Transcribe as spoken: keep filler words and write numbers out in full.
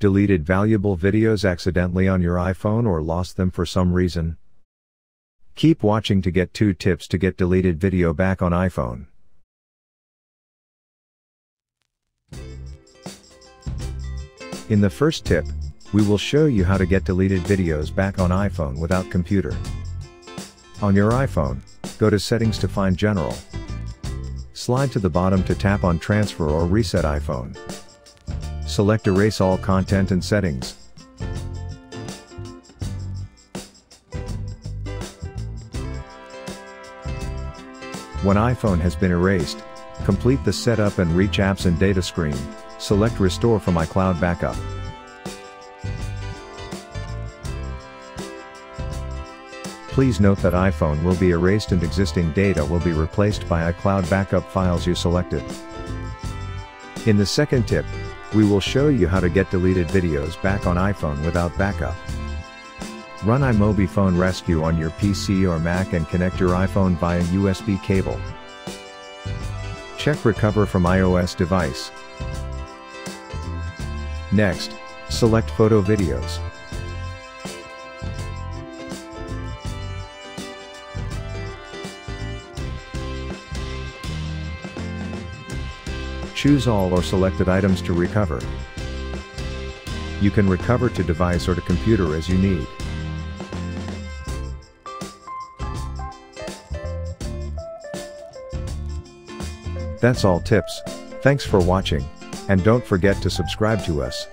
deleted valuable videos accidentally on your iPhone or lost them for some reason? Keep watching to get two tips to get deleted video back on iPhone. In the first tip, we will show you how to get deleted videos back on iPhone without computer. On your iPhone, go to Settings to find General. Slide to the bottom to tap on Transfer or Reset iPhone. Select Erase All Content and Settings. When iPhone has been erased, complete the Setup and Reach Apps and Data screen, select Restore from iCloud Backup. Please note that iPhone will be erased and existing data will be replaced by iCloud Backup files you selected. In the second tip, we will show you how to get deleted videos back on iPhone without backup. Run iMobie Phone Rescue on your P C or Mac and connect your iPhone via U S B cable. Check Recover from iOS device. Next, select Photo Videos. Choose all or selected items to recover. You can recover to device or to computer as you need. That's all tips. Thanks for watching, and don't forget to subscribe to us.